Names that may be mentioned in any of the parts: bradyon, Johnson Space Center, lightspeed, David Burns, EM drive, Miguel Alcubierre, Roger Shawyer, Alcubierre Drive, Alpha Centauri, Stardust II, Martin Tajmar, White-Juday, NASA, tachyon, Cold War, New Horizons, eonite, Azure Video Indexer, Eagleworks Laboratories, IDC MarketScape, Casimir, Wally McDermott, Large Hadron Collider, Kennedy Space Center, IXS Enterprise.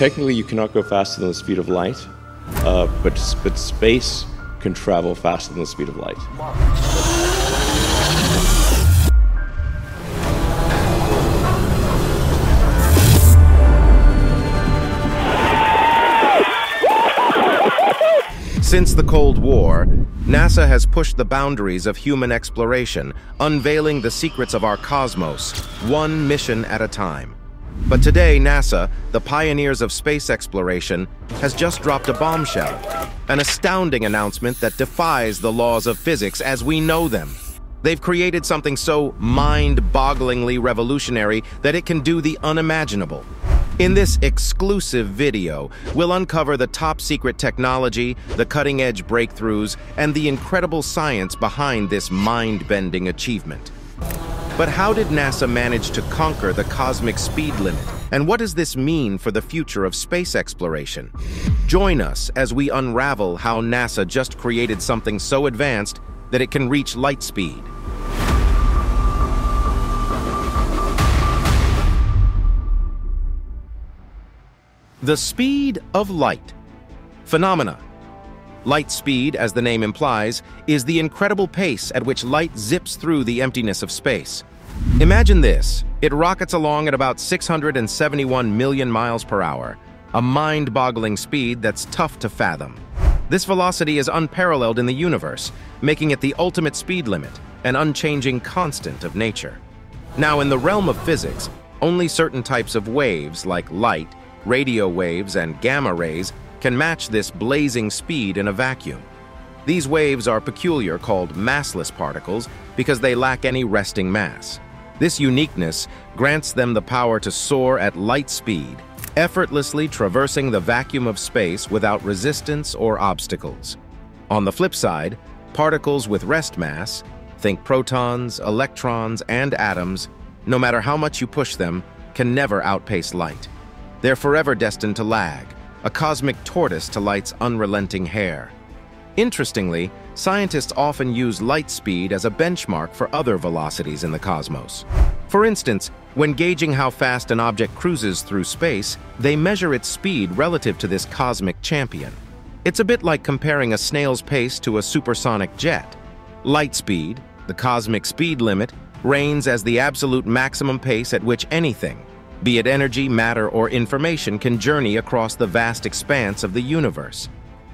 Technically, you cannot go faster than the speed of light, but space can travel faster than the speed of light. Since the Cold War, NASA has pushed the boundaries of human exploration, unveiling the secrets of our cosmos, one mission at a time. But today, NASA, the pioneers of space exploration, has just dropped a bombshell, an astounding announcement that defies the laws of physics as we know them. They've created something so mind-bogglingly revolutionary that it can do the unimaginable. In this exclusive video, we'll uncover the top-secret technology, the cutting-edge breakthroughs, and the incredible science behind this mind-bending achievement. But how did NASA manage to conquer the cosmic speed limit? And what does this mean for the future of space exploration? Join us as we unravel how NASA just created something so advanced that it can reach light speed. The speed of light. Phenomena. Light speed, as the name implies, is the incredible pace at which light zips through the emptiness of space. Imagine this. It rockets along at about 671 million miles per hour, a mind-boggling speed that's tough to fathom. This velocity is unparalleled in the universe, making it the ultimate speed limit, an unchanging constant of nature. Now, in the realm of physics, only certain types of waves, like light, radio waves, and gamma rays, can match this blazing speed in a vacuum. These waves are peculiar, called massless particles, because they lack any resting mass. This uniqueness grants them the power to soar at light speed, effortlessly traversing the vacuum of space without resistance or obstacles. On the flip side, particles with rest mass, think protons, electrons, and atoms, no matter how much you push them, can never outpace light. They're forever destined to lag, a cosmic tortoise to light's unrelenting hair. Interestingly, scientists often use light speed as a benchmark for other velocities in the cosmos. For instance, when gauging how fast an object cruises through space, they measure its speed relative to this cosmic champion. It's a bit like comparing a snail's pace to a supersonic jet. Light speed, the cosmic speed limit, reigns as the absolute maximum pace at which anything, be it energy, matter, or information, can journey across the vast expanse of the universe.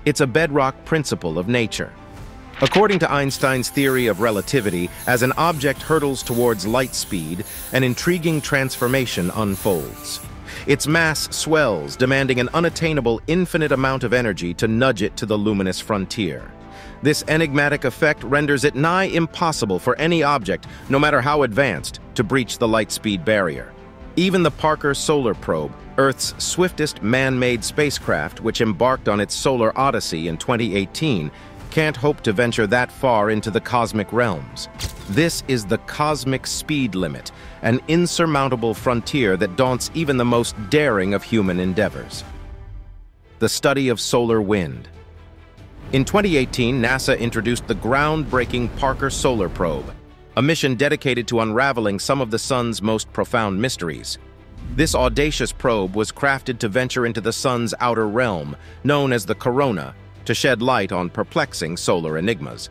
It's a bedrock principle of nature. According to Einstein's theory of relativity, as an object hurtles towards light speed, an intriguing transformation unfolds. Its mass swells, demanding an unattainable infinite amount of energy to nudge it to the luminous frontier. This enigmatic effect renders it nigh impossible for any object, no matter how advanced, to breach the light speed barrier. Even the Parker Solar Probe, Earth's swiftest man-made spacecraft, which embarked on its solar odyssey in 2018, can't hope to venture that far into the cosmic realms. This is the cosmic speed limit, an insurmountable frontier that daunts even the most daring of human endeavors. The study of solar wind. In 2018, NASA introduced the groundbreaking Parker Solar Probe, a mission dedicated to unraveling some of the sun's most profound mysteries. This audacious probe was crafted to venture into the sun's outer realm, known as the corona, to shed light on perplexing solar enigmas.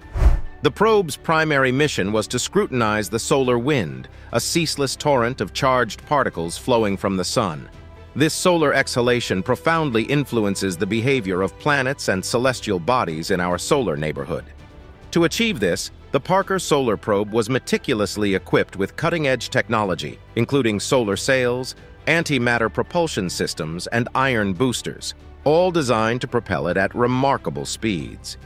The probe's primary mission was to scrutinize the solar wind, a ceaseless torrent of charged particles flowing from the sun. This solar exhalation profoundly influences the behavior of planets and celestial bodies in our solar neighborhood. To achieve this, the Parker Solar Probe was meticulously equipped with cutting-edge technology, including solar sails, antimatter propulsion systems, and iron boosters, all designed to propel it at remarkable speeds.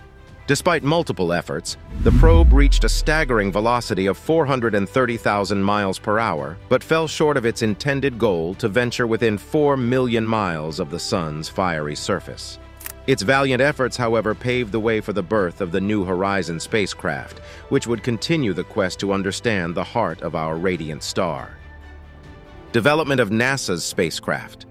Despite multiple efforts, the probe reached a staggering velocity of 430,000 miles per hour, but fell short of its intended goal to venture within 4 million miles of the sun's fiery surface. Its valiant efforts, however, paved the way for the birth of the New Horizons spacecraft, which would continue the quest to understand the heart of our radiant star. Development of NASA's spacecraft.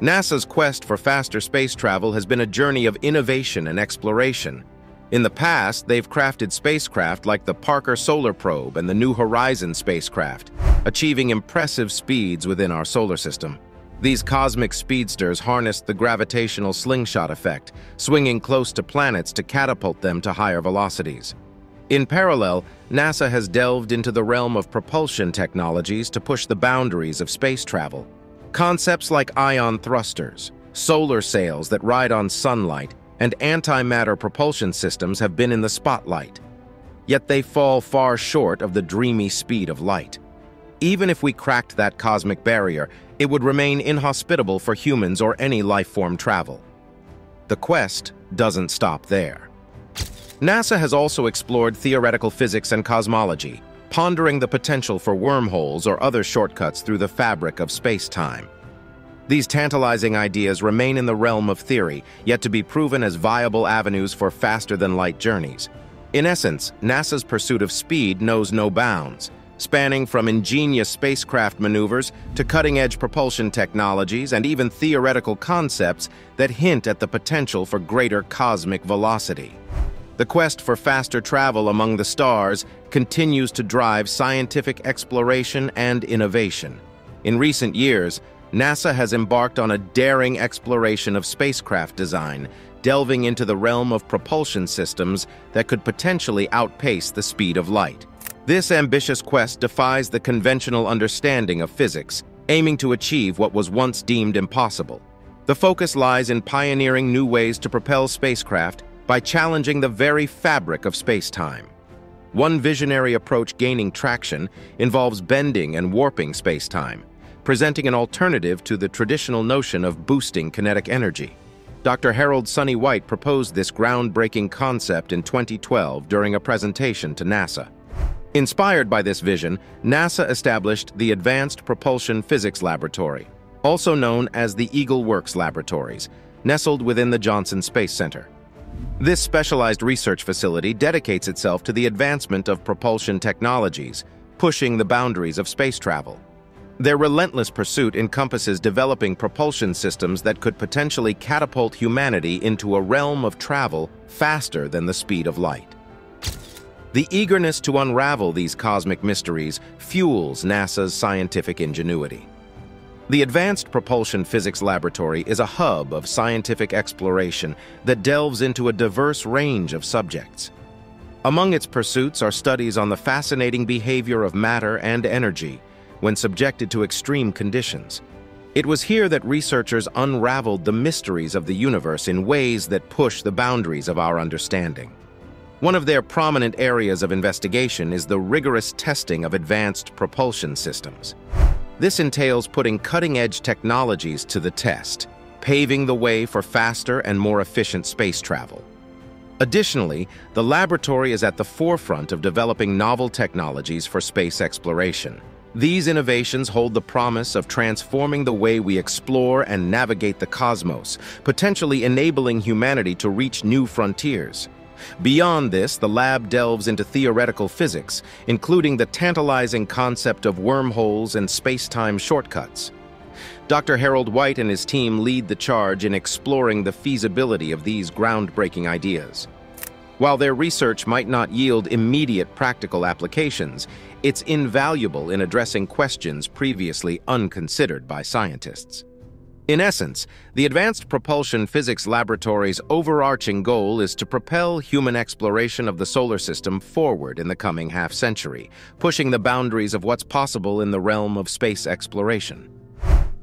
NASA's quest for faster space travel has been a journey of innovation and exploration. In the past, they've crafted spacecraft like the Parker Solar Probe and the New Horizons spacecraft, achieving impressive speeds within our solar system. These cosmic speedsters harnessed the gravitational slingshot effect, swinging close to planets to catapult them to higher velocities. In parallel, NASA has delved into the realm of propulsion technologies to push the boundaries of space travel. Concepts like ion thrusters, solar sails that ride on sunlight, and antimatter propulsion systems have been in the spotlight. Yet they fall far short of the dreamy speed of light. Even if we cracked that cosmic barrier, it would remain inhospitable for humans or any life-form travel. The quest doesn't stop there. NASA has also explored theoretical physics and cosmology, pondering the potential for wormholes or other shortcuts through the fabric of space-time. These tantalizing ideas remain in the realm of theory, yet to be proven as viable avenues for faster-than-light journeys. In essence, NASA's pursuit of speed knows no bounds, spanning from ingenious spacecraft maneuvers to cutting-edge propulsion technologies and even theoretical concepts that hint at the potential for greater cosmic velocity. The quest for faster travel among the stars continues to drive scientific exploration and innovation. In recent years, NASA has embarked on a daring exploration of spacecraft design, delving into the realm of propulsion systems that could potentially outpace the speed of light. This ambitious quest defies the conventional understanding of physics, aiming to achieve what was once deemed impossible. The focus lies in pioneering new ways to propel spacecraft by challenging the very fabric of space-time. One visionary approach gaining traction involves bending and warping space-time, presenting an alternative to the traditional notion of boosting kinetic energy. Dr. Harold Sonny White proposed this groundbreaking concept in 2012 during a presentation to NASA. Inspired by this vision, NASA established the Advanced Propulsion Physics Laboratory, also known as the Eagleworks Laboratories, nestled within the Johnson Space Center. This specialized research facility dedicates itself to the advancement of propulsion technologies, pushing the boundaries of space travel. Their relentless pursuit encompasses developing propulsion systems that could potentially catapult humanity into a realm of travel faster than the speed of light. The eagerness to unravel these cosmic mysteries fuels NASA's scientific ingenuity. The Advanced Propulsion Physics Laboratory is a hub of scientific exploration that delves into a diverse range of subjects. Among its pursuits are studies on the fascinating behavior of matter and energy when subjected to extreme conditions. It was here that researchers unraveled the mysteries of the universe in ways that push the boundaries of our understanding. One of their prominent areas of investigation is the rigorous testing of advanced propulsion systems. This entails putting cutting-edge technologies to the test, paving the way for faster and more efficient space travel. Additionally, the laboratory is at the forefront of developing novel technologies for space exploration. These innovations hold the promise of transforming the way we explore and navigate the cosmos, potentially enabling humanity to reach new frontiers. Beyond this, the lab delves into theoretical physics, including the tantalizing concept of wormholes and space-time shortcuts. Dr. Harold White and his team lead the charge in exploring the feasibility of these groundbreaking ideas. While their research might not yield immediate practical applications, it's invaluable in addressing questions previously unconsidered by scientists. In essence, the Advanced Propulsion Physics Laboratory's overarching goal is to propel human exploration of the solar system forward in the coming half-century, pushing the boundaries of what's possible in the realm of space exploration.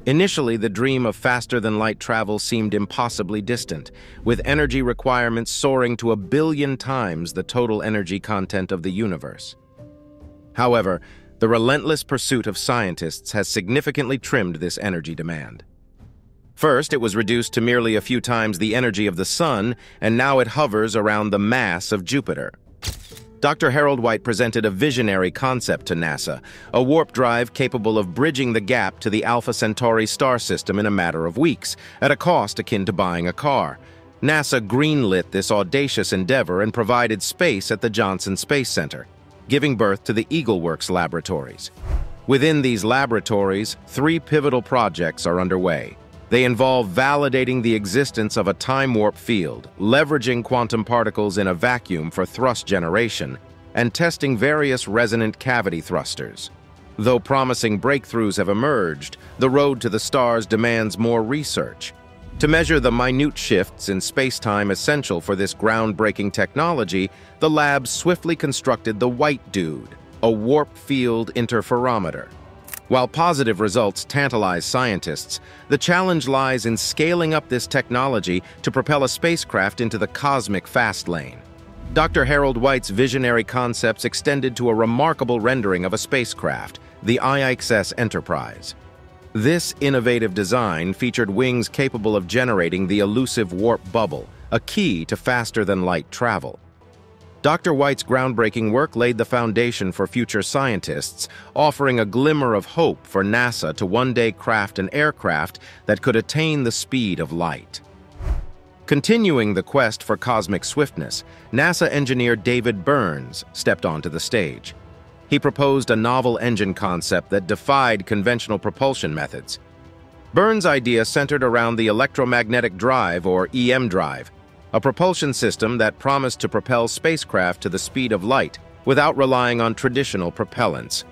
Initially, the dream of faster-than-light travel seemed impossibly distant, with energy requirements soaring to 1 billion times the total energy content of the universe. However, the relentless pursuit of scientists has significantly trimmed this energy demand. First, it was reduced to merely a few times the energy of the Sun, and now it hovers around the mass of Jupiter. Dr. Harold White presented a visionary concept to NASA, a warp drive capable of bridging the gap to the Alpha Centauri star system in a matter of weeks, at a cost akin to buying a car. NASA greenlit this audacious endeavor and provided space at the Johnson Space Center, giving birth to the Eagleworks Laboratories. Within these laboratories, 3 pivotal projects are underway. They involve validating the existence of a time warp field, leveraging quantum particles in a vacuum for thrust generation, and testing various resonant cavity thrusters. Though promising breakthroughs have emerged, the road to the stars demands more research. To measure the minute shifts in space-time essential for this groundbreaking technology, the lab swiftly constructed the White-Juday, a warp field interferometer. While positive results tantalize scientists, the challenge lies in scaling up this technology to propel a spacecraft into the cosmic fast lane. Dr. Harold White's visionary concepts extended to a remarkable rendering of a spacecraft, the IXS Enterprise. This innovative design featured wings capable of generating the elusive warp bubble, a key to faster-than-light travel. Dr. White's groundbreaking work laid the foundation for future scientists, offering a glimmer of hope for NASA to one day craft an aircraft that could attain the speed of light. Continuing the quest for cosmic swiftness, NASA engineer David Burns stepped onto the stage. He proposed a novel engine concept that defied conventional propulsion methods. Burns' idea centered around the electromagnetic drive, or EM drive, a propulsion system that promised to propel spacecraft to the speed of light without relying on traditional propellants.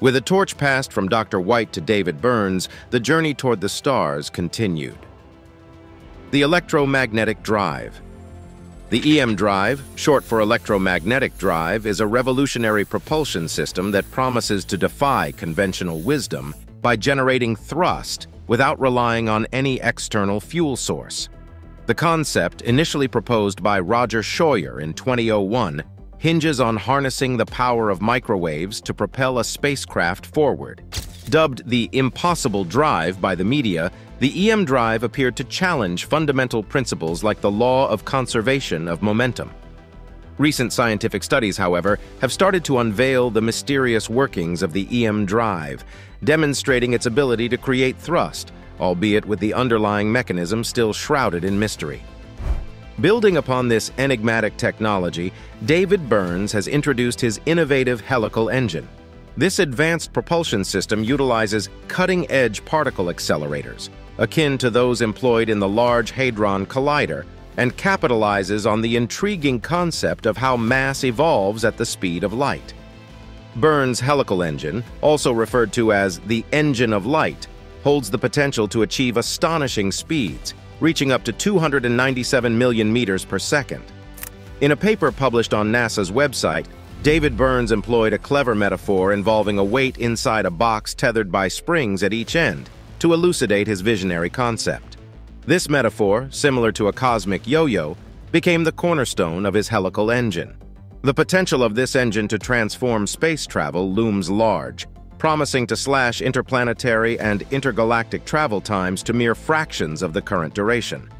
With a torch passed from Dr. White to David Burns, the journey toward the stars continued. The electromagnetic drive. The EM drive, short for electromagnetic drive, is a revolutionary propulsion system that promises to defy conventional wisdom by generating thrust without relying on any external fuel source. The concept, initially proposed by Roger Shawyer in 2001, hinges on harnessing the power of microwaves to propel a spacecraft forward. Dubbed the impossible drive by the media, the EM drive appeared to challenge fundamental principles like the law of conservation of momentum. Recent scientific studies, however, have started to unveil the mysterious workings of the EM drive, demonstrating its ability to create thrust, albeit with the underlying mechanism still shrouded in mystery. Building upon this enigmatic technology, David Burns has introduced his innovative helical engine. This advanced propulsion system utilizes cutting-edge particle accelerators, akin to those employed in the Large Hadron Collider, and capitalizes on the intriguing concept of how mass evolves at the speed of light. Burns' helical engine, also referred to as the engine of light, holds the potential to achieve astonishing speeds, reaching up to 297 million meters per second. In a paper published on NASA's website, David Burns employed a clever metaphor involving a weight inside a box tethered by springs at each end to elucidate his visionary concept. This metaphor, similar to a cosmic yo-yo, became the cornerstone of his helical engine. The potential of this engine to transform space travel looms large, promising to slash interplanetary and intergalactic travel times to mere fractions of the current duration.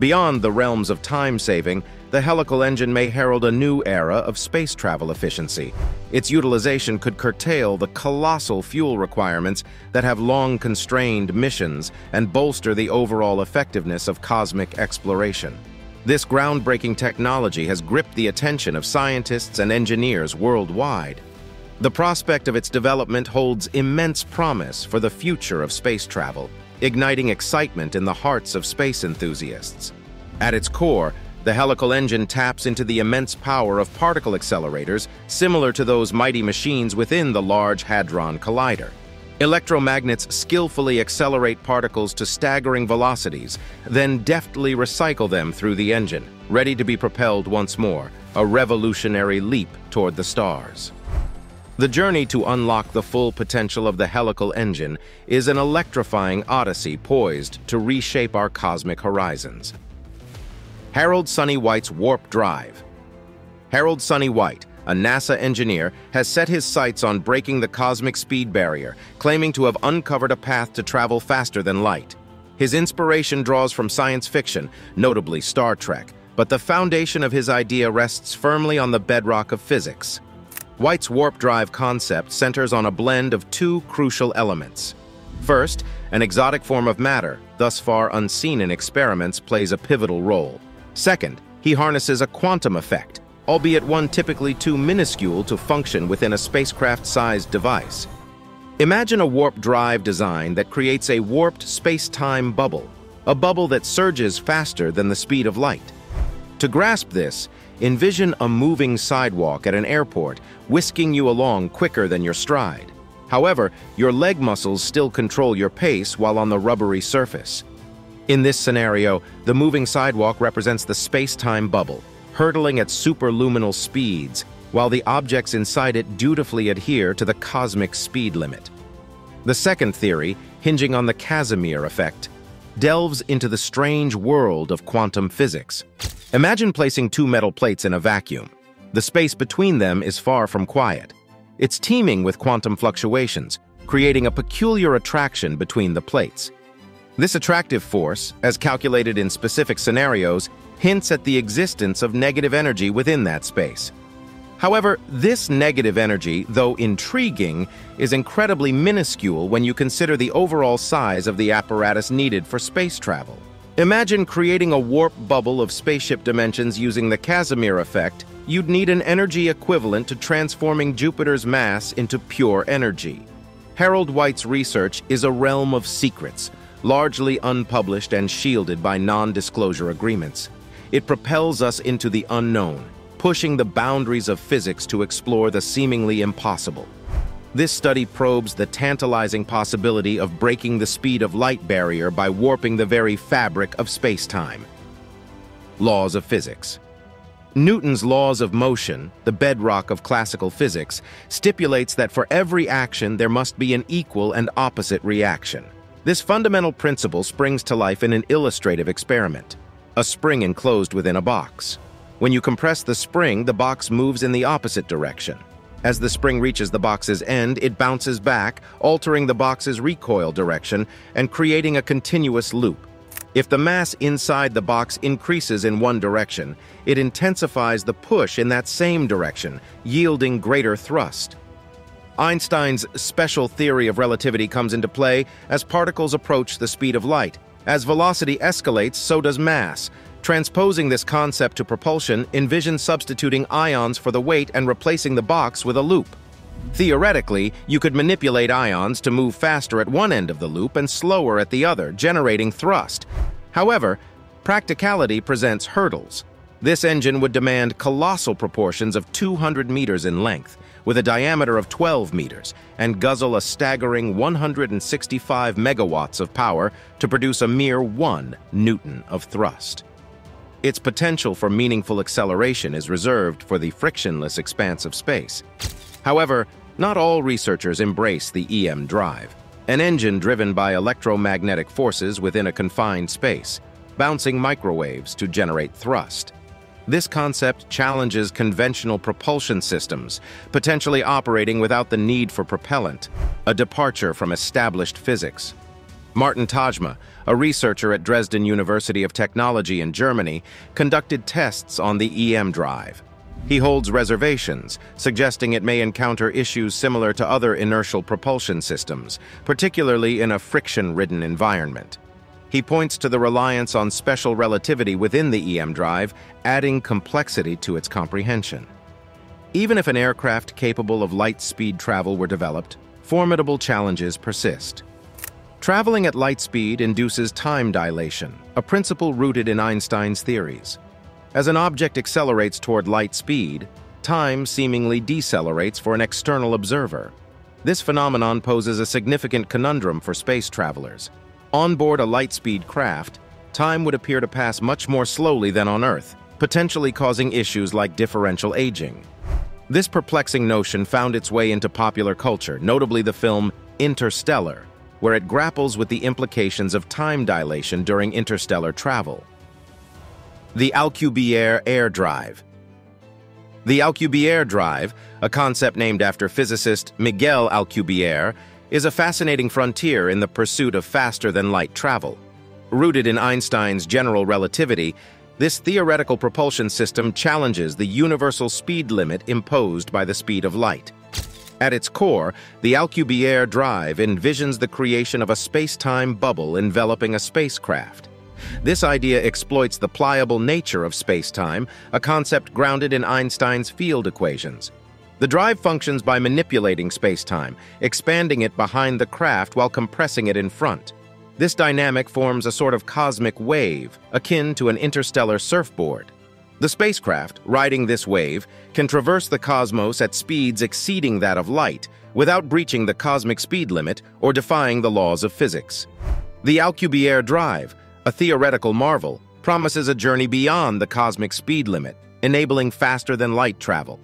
Beyond the realms of time-saving, the helical engine may herald a new era of space travel efficiency. Its utilization could curtail the colossal fuel requirements that have long constrained missions and bolster the overall effectiveness of cosmic exploration. This groundbreaking technology has gripped the attention of scientists and engineers worldwide. The prospect of its development holds immense promise for the future of space travel, igniting excitement in the hearts of space enthusiasts. At its core, the helical engine taps into the immense power of particle accelerators, similar to those mighty machines within the Large Hadron Collider. Electromagnets skillfully accelerate particles to staggering velocities, then deftly recycle them through the engine, ready to be propelled once more, a revolutionary leap toward the stars. The journey to unlock the full potential of the helical engine is an electrifying odyssey poised to reshape our cosmic horizons. Harold Sonny White's warp drive. Harold Sonny White, a NASA engineer, has set his sights on breaking the cosmic speed barrier, claiming to have uncovered a path to travel faster than light. His inspiration draws from science fiction, notably Star Trek, but the foundation of his idea rests firmly on the bedrock of physics. White's warp drive concept centers on a blend of two crucial elements. First, an exotic form of matter, thus far unseen in experiments, plays a pivotal role. Second, he harnesses a quantum effect, albeit one typically too minuscule to function within a spacecraft-sized device. Imagine a warp drive design that creates a warped space-time bubble, a bubble that surges faster than the speed of light. To grasp this, envision a moving sidewalk at an airport, whisking you along quicker than your stride. However, your leg muscles still control your pace while on the rubbery surface. In this scenario, the moving sidewalk represents the space-time bubble, hurtling at superluminal speeds, while the objects inside it dutifully adhere to the cosmic speed limit. The second theory, hinging on the Casimir effect, delves into the strange world of quantum physics. Imagine placing two metal plates in a vacuum. The space between them is far from quiet. It's teeming with quantum fluctuations, creating a peculiar attraction between the plates. This attractive force, as calculated in specific scenarios, hints at the existence of negative energy within that space. However, this negative energy, though intriguing, is incredibly minuscule when you consider the overall size of the apparatus needed for space travel. Imagine creating a warp bubble of spaceship dimensions using the Casimir effect. You'd need an energy equivalent to transforming Jupiter's mass into pure energy. Harold White's research is a realm of secrets, largely unpublished and shielded by non-disclosure agreements. It propels us into the unknown, pushing the boundaries of physics to explore the seemingly impossible. This study probes the tantalizing possibility of breaking the speed of light barrier by warping the very fabric of space-time. Laws of physics. Newton's laws of motion, the bedrock of classical physics, stipulates that for every action there must be an equal and opposite reaction. This fundamental principle springs to life in an illustrative experiment: a spring enclosed within a box. When you compress the spring, the box moves in the opposite direction. As the spring reaches the box's end, it bounces back, altering the box's recoil direction and creating a continuous loop. If the mass inside the box increases in one direction, it intensifies the push in that same direction, yielding greater thrust. Einstein's special theory of relativity comes into play as particles approach the speed of light. As velocity escalates, so does mass. Transposing this concept to propulsion, envision substituting ions for the weight and replacing the box with a loop. Theoretically, you could manipulate ions to move faster at one end of the loop and slower at the other, generating thrust. However, practicality presents hurdles. This engine would demand colossal proportions of 200 meters in length, with a diameter of 12 meters, and guzzle a staggering 165 megawatts of power to produce a mere 1 newton of thrust. Its potential for meaningful acceleration is reserved for the frictionless expanse of space. However, not all researchers embrace the EM drive, an engine driven by electromagnetic forces within a confined space, bouncing microwaves to generate thrust. This concept challenges conventional propulsion systems, potentially operating without the need for propellant, a departure from established physics. Martin Tajmar, a researcher at Dresden University of Technology in Germany, conducted tests on the EM drive. He holds reservations, suggesting it may encounter issues similar to other inertial propulsion systems, particularly in a friction-ridden environment. He points to the reliance on special relativity within the EM drive, adding complexity to its comprehension. Even if an aircraft capable of light speed travel were developed, formidable challenges persist. Traveling at light speed induces time dilation, a principle rooted in Einstein's theories. As an object accelerates toward light speed, time seemingly decelerates for an external observer. This phenomenon poses a significant conundrum for space travelers. On board a light-speed craft, time would appear to pass much more slowly than on Earth, potentially causing issues like differential aging. This perplexing notion found its way into popular culture, notably the film Interstellar, where it grapples with the implications of time dilation during interstellar travel. The Alcubierre Air Drive. The Alcubierre Drive, a concept named after physicist Miguel Alcubierre, is a fascinating frontier in the pursuit of faster-than-light travel. Rooted in Einstein's general relativity, this theoretical propulsion system challenges the universal speed limit imposed by the speed of light. At its core, the Alcubierre Drive envisions the creation of a space-time bubble enveloping a spacecraft. This idea exploits the pliable nature of space-time, a concept grounded in Einstein's field equations. The drive functions by manipulating spacetime, expanding it behind the craft while compressing it in front. This dynamic forms a sort of cosmic wave, akin to an interstellar surfboard. The spacecraft, riding this wave, can traverse the cosmos at speeds exceeding that of light, without breaching the cosmic speed limit or defying the laws of physics. The Alcubierre Drive, a theoretical marvel, promises a journey beyond the cosmic speed limit, enabling faster-than-light travel.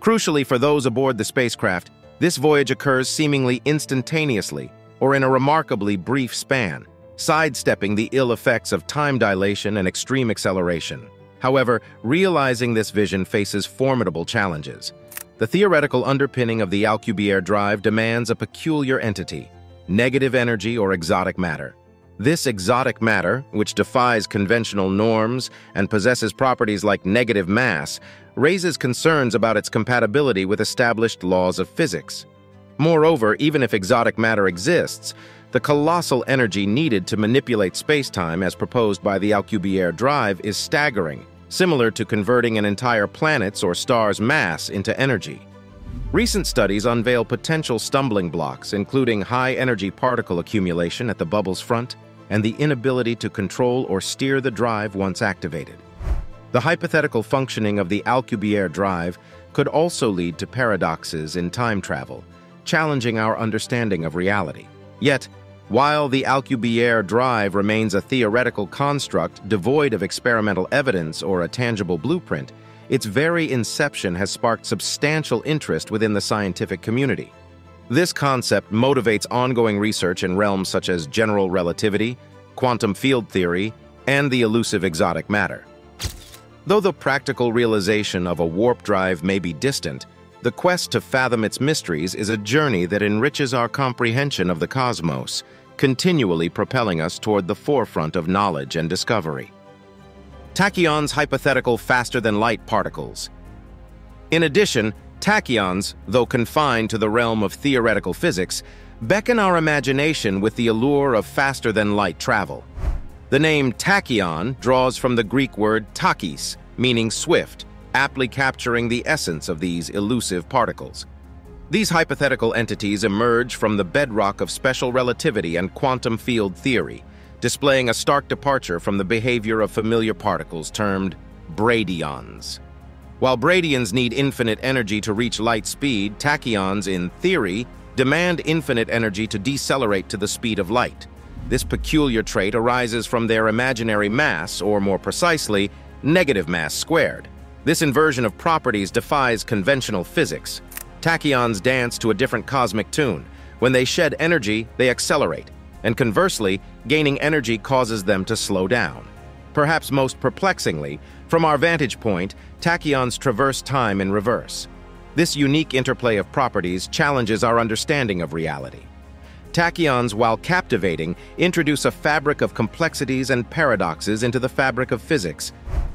Crucially for those aboard the spacecraft, this voyage occurs seemingly instantaneously or in a remarkably brief span, sidestepping the ill effects of time dilation and extreme acceleration. However, realizing this vision faces formidable challenges. The theoretical underpinning of the Alcubierre Drive demands a peculiar entity, negative energy or exotic matter. This exotic matter, which defies conventional norms and possesses properties like negative mass, raises concerns about its compatibility with established laws of physics. Moreover, even if exotic matter exists, the colossal energy needed to manipulate space-time as proposed by the Alcubierre Drive is staggering, similar to converting an entire planet's or star's mass into energy. Recent studies unveil potential stumbling blocks, including high-energy particle accumulation at the bubble's front, and the inability to control or steer the drive once activated. The hypothetical functioning of the Alcubierre Drive could also lead to paradoxes in time travel, challenging our understanding of reality. Yet, while the Alcubierre Drive remains a theoretical construct devoid of experimental evidence or a tangible blueprint, its very inception has sparked substantial interest within the scientific community. This concept motivates ongoing research in realms such as general relativity, quantum field theory, and the elusive exotic matter. Though the practical realization of a warp drive may be distant, the quest to fathom its mysteries is a journey that enriches our comprehension of the cosmos, continually propelling us toward the forefront of knowledge and discovery. Tachyons, hypothetical faster-than-light particles. In addition, tachyons, though confined to the realm of theoretical physics, beckon our imagination with the allure of faster-than-light travel. The name tachyon draws from the Greek word tachys, meaning swift, aptly capturing the essence of these elusive particles. These hypothetical entities emerge from the bedrock of special relativity and quantum field theory, displaying a stark departure from the behavior of familiar particles termed bradyons. While bradyons need infinite energy to reach light speed, tachyons, in theory, demand infinite energy to decelerate to the speed of light. This peculiar trait arises from their imaginary mass, or more precisely, negative mass squared. This inversion of properties defies conventional physics. Tachyons dance to a different cosmic tune. When they shed energy, they accelerate, and conversely, gaining energy causes them to slow down. Perhaps most perplexingly, from our vantage point, tachyons traverse time in reverse. This unique interplay of properties challenges our understanding of reality. Tachyons, while captivating, introduce a fabric of complexities and paradoxes into the fabric of physics.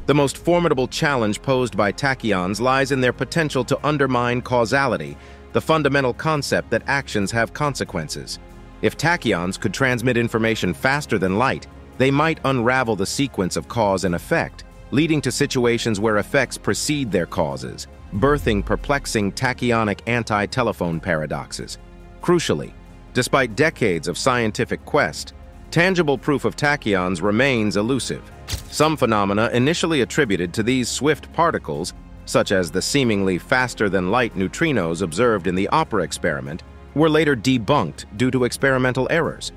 The most formidable challenge posed by tachyons lies in their potential to undermine causality, the fundamental concept that actions have consequences. If tachyons could transmit information faster than light, they might unravel the sequence of cause and effect, leading to situations where effects precede their causes, birthing perplexing tachyonic anti-telephone paradoxes. Crucially, despite decades of scientific quest, tangible proof of tachyons remains elusive. Some phenomena initially attributed to these swift particles, such as the seemingly faster-than-light neutrinos observed in the OPERA experiment, were later debunked due to experimental errors.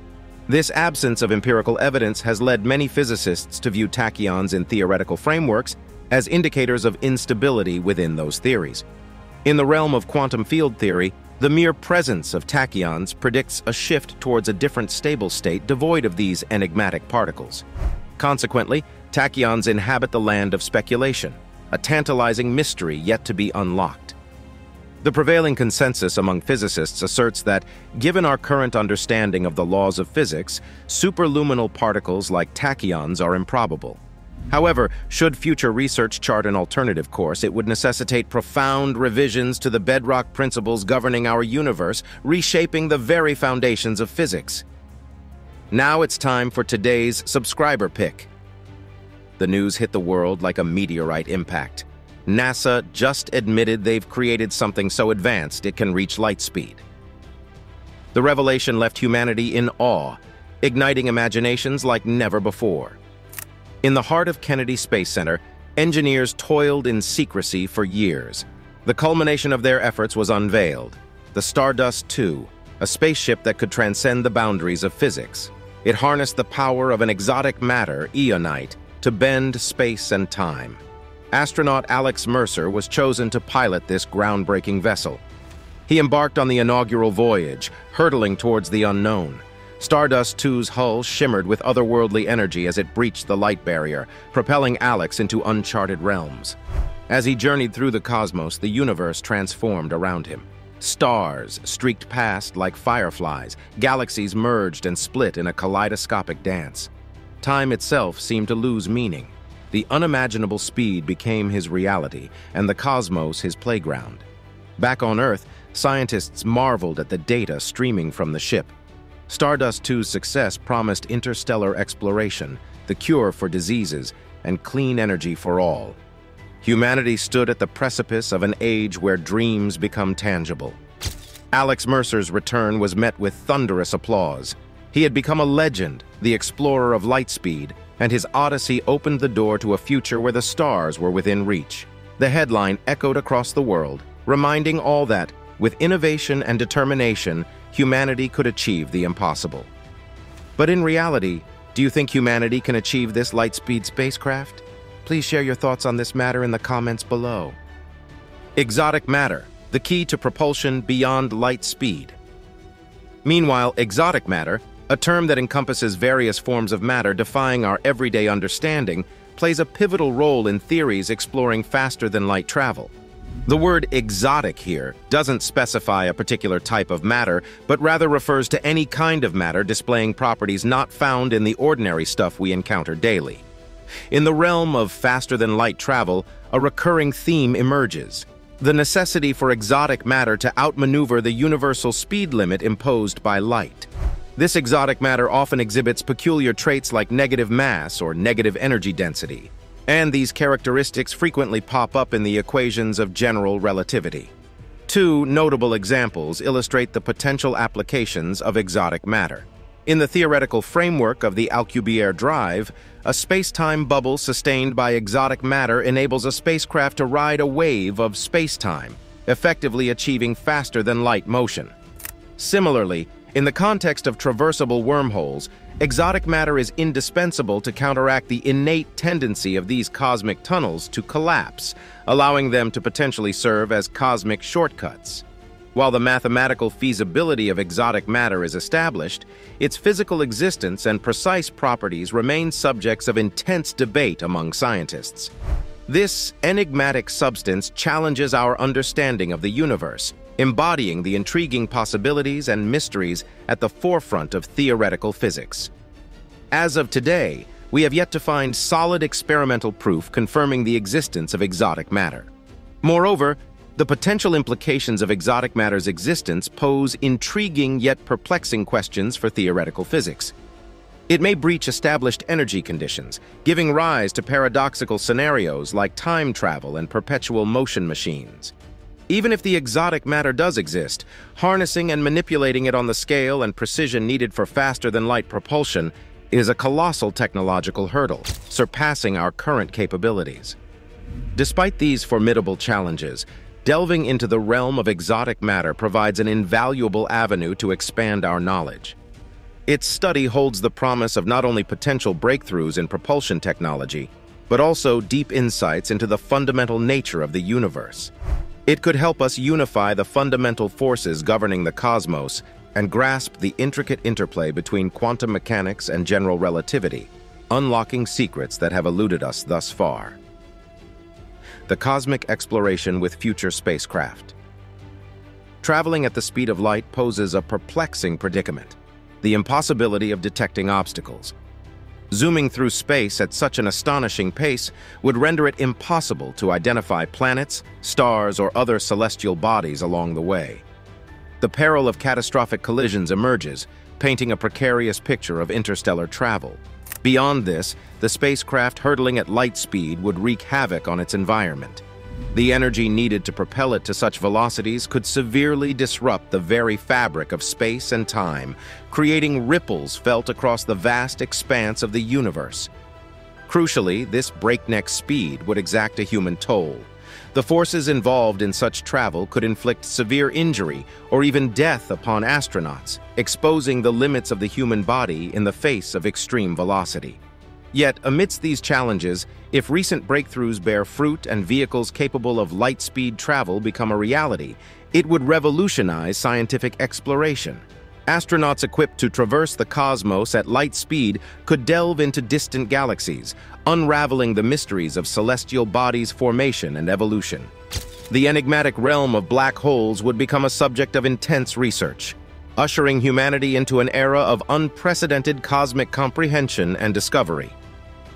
This absence of empirical evidence has led many physicists to view tachyons in theoretical frameworks as indicators of instability within those theories. In the realm of quantum field theory, the mere presence of tachyons predicts a shift towards a different stable state devoid of these enigmatic particles. Consequently, tachyons inhabit the land of speculation, a tantalizing mystery yet to be unlocked. The prevailing consensus among physicists asserts that, given our current understanding of the laws of physics, superluminal particles like tachyons are improbable. However, should future research chart an alternative course, it would necessitate profound revisions to the bedrock principles governing our universe, reshaping the very foundations of physics. Now it's time for today's subscriber pick. The news hit the world like a meteorite impact. NASA just admitted they've created something so advanced it can reach light speed. The revelation left humanity in awe, igniting imaginations like never before. In the heart of Kennedy Space Center, Engineers toiled in secrecy for years. The culmination of their efforts was unveiled: the Stardust II, a spaceship that could transcend the boundaries of physics. It harnessed the power of an exotic matter, eonite, to bend space and time. Astronaut Alex Mercer was chosen to pilot this groundbreaking vessel. He embarked on the inaugural voyage, hurtling towards the unknown. Stardust II's hull shimmered with otherworldly energy as it breached the light barrier, propelling Alex into uncharted realms. As he journeyed through the cosmos, the universe transformed around him. Stars streaked past like fireflies, galaxies merged and split in a kaleidoscopic dance. Time itself seemed to lose meaning. The unimaginable speed became his reality, and the cosmos his playground. Back on Earth, scientists marveled at the data streaming from the ship. Stardust II's success promised interstellar exploration, the cure for diseases, and clean energy for all. Humanity stood at the precipice of an age where dreams become tangible. Alex Mercer's return was met with thunderous applause. He had become a legend, the explorer of lightspeed, and his odyssey opened the door to a future where the stars were within reach. The headline echoed across the world, reminding all that, with innovation and determination, humanity could achieve the impossible. But in reality, do you think humanity can achieve this lightspeed spacecraft? Please share your thoughts on this matter in the comments below. Exotic matter, the key to propulsion beyond light speed. Meanwhile, exotic matter, a term that encompasses various forms of matter defying our everyday understanding, plays a pivotal role in theories exploring faster-than-light travel. The word exotic here doesn't specify a particular type of matter, but rather refers to any kind of matter displaying properties not found in the ordinary stuff we encounter daily. In the realm of faster-than-light travel, a recurring theme emerges: the necessity for exotic matter to outmaneuver the universal speed limit imposed by light. This exotic matter often exhibits peculiar traits like negative mass or negative energy density, and these characteristics frequently pop up in the equations of general relativity. Two notable examples illustrate the potential applications of exotic matter. In the theoretical framework of the Alcubierre Drive, a space-time bubble sustained by exotic matter enables a spacecraft to ride a wave of space-time, effectively achieving faster-than-light motion. Similarly, in the context of traversable wormholes, exotic matter is indispensable to counteract the innate tendency of these cosmic tunnels to collapse, allowing them to potentially serve as cosmic shortcuts. While the mathematical feasibility of exotic matter is established, its physical existence and precise properties remain subjects of intense debate among scientists. This enigmatic substance challenges our understanding of the universe, embodying the intriguing possibilities and mysteries at the forefront of theoretical physics. As of today, we have yet to find solid experimental proof confirming the existence of exotic matter. Moreover, the potential implications of exotic matter's existence pose intriguing yet perplexing questions for theoretical physics. It may breach established energy conditions, giving rise to paradoxical scenarios like time travel and perpetual motion machines. Even if the exotic matter does exist, harnessing and manipulating it on the scale and precision needed for faster-than-light propulsion is a colossal technological hurdle, surpassing our current capabilities. Despite these formidable challenges, delving into the realm of exotic matter provides an invaluable avenue to expand our knowledge. Its study holds the promise of not only potential breakthroughs in propulsion technology, but also deep insights into the fundamental nature of the universe. It could help us unify the fundamental forces governing the cosmos and grasp the intricate interplay between quantum mechanics and general relativity, unlocking secrets that have eluded us thus far. The cosmic exploration with future spacecraft. Traveling at the speed of light poses a perplexing predicament: the impossibility of detecting obstacles. Zooming through space at such an astonishing pace would render it impossible to identify planets, stars, or other celestial bodies along the way. The peril of catastrophic collisions emerges, painting a precarious picture of interstellar travel. Beyond this, the spacecraft hurtling at light speed would wreak havoc on its environment. The energy needed to propel it to such velocities could severely disrupt the very fabric of space and time, creating ripples felt across the vast expanse of the universe. Crucially, this breakneck speed would exact a human toll. The forces involved in such travel could inflict severe injury or even death upon astronauts, exposing the limits of the human body in the face of extreme velocity. Yet, amidst these challenges, if recent breakthroughs bear fruit and vehicles capable of light-speed travel become a reality, it would revolutionize scientific exploration. Astronauts equipped to traverse the cosmos at light speed could delve into distant galaxies, unraveling the mysteries of celestial bodies' formation and evolution. The enigmatic realm of black holes would become a subject of intense research, ushering humanity into an era of unprecedented cosmic comprehension and discovery.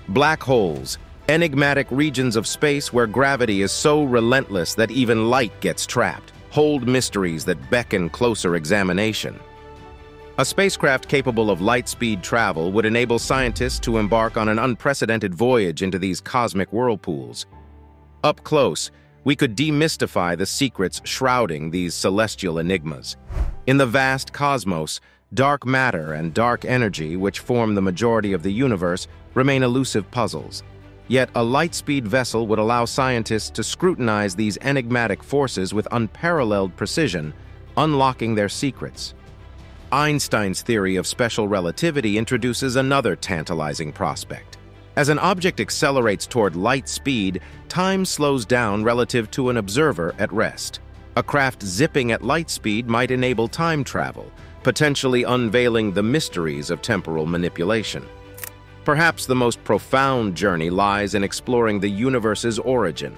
Black holes, enigmatic regions of space where gravity is so relentless that even light gets trapped, hold mysteries that beckon closer examination. A spacecraft capable of light-speed travel would enable scientists to embark on an unprecedented voyage into these cosmic whirlpools. Up close, we could demystify the secrets shrouding these celestial enigmas. In the vast cosmos, dark matter and dark energy, which form the majority of the universe, remain elusive puzzles. Yet a light-speed vessel would allow scientists to scrutinize these enigmatic forces with unparalleled precision, unlocking their secrets. Einstein's theory of special relativity introduces another tantalizing prospect. As an object accelerates toward light speed, time slows down relative to an observer at rest. A craft zipping at light speed might enable time travel, potentially unveiling the mysteries of temporal manipulation. Perhaps the most profound journey lies in exploring the universe's origin.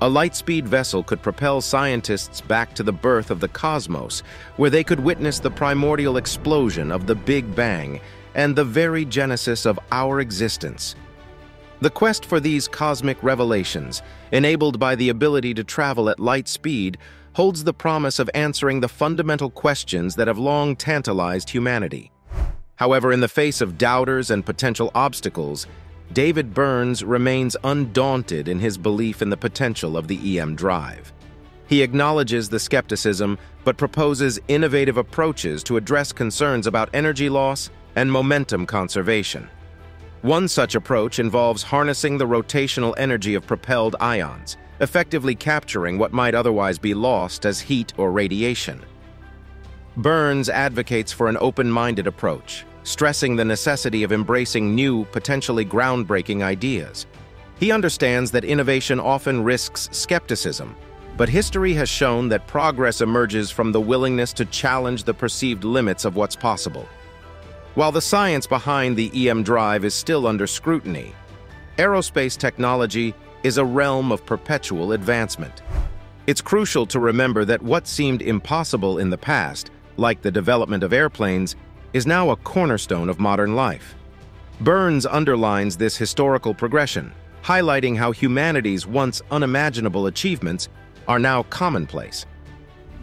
A light-speed vessel could propel scientists back to the birth of the cosmos, where they could witness the primordial explosion of the Big Bang and the very genesis of our existence. The quest for these cosmic revelations, enabled by the ability to travel at light speed, holds the promise of answering the fundamental questions that have long tantalized humanity. However, in the face of doubters and potential obstacles, David Burns remains undaunted in his belief in the potential of the EM drive. He acknowledges the skepticism, but proposes innovative approaches to address concerns about energy loss and momentum conservation. One such approach involves harnessing the rotational energy of propelled ions, effectively capturing what might otherwise be lost as heat or radiation. Burns advocates for an open-minded approach, stressing the necessity of embracing new, potentially groundbreaking ideas. He understands that innovation often risks skepticism, but history has shown that progress emerges from the willingness to challenge the perceived limits of what's possible. While the science behind the EM drive is still under scrutiny, aerospace technology is a realm of perpetual advancement. It's crucial to remember that what seemed impossible in the past, like the development of airplanes, is now a cornerstone of modern life. Burns underlines this historical progression, highlighting how humanity's once unimaginable achievements are now commonplace.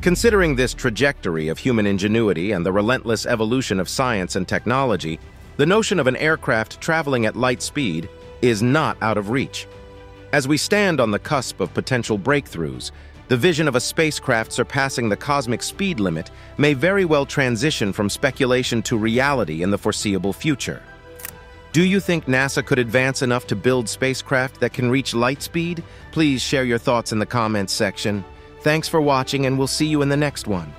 Considering this trajectory of human ingenuity and the relentless evolution of science and technology, the notion of an aircraft traveling at light speed is not out of reach. As we stand on the cusp of potential breakthroughs, the vision of a spacecraft surpassing the cosmic speed limit may very well transition from speculation to reality in the foreseeable future. Do you think NASA could advance enough to build spacecraft that can reach light speed? Please share your thoughts in the comments section. Thanks for watching, and we'll see you in the next one.